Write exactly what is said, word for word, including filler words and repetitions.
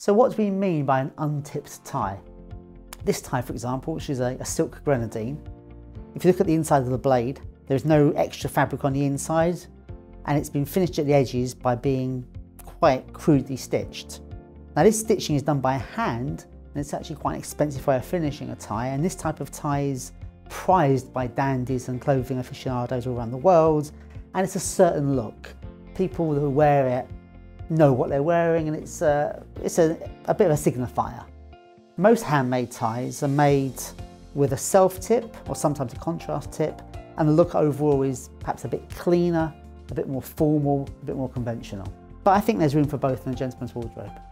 So what do we mean by an untipped tie? This tie, for example, which is a, a silk grenadine, if you look at the inside of the blade, there's no extra fabric on the inside, and it's been finished at the edges by being quite crudely stitched. Now this stitching is done by hand, and it's actually quite an expensive way of finishing a tie, and this type of tie is prized by dandies and clothing aficionados all around the world, and it's a certain look. People who wear it know what they're wearing, and it's, uh, it's a, a bit of a signifier. Most handmade ties are made with a self-tip or sometimes a contrast tip, and the look overall is perhaps a bit cleaner, a bit more formal, a bit more conventional. But I think there's room for both in a gentleman's wardrobe.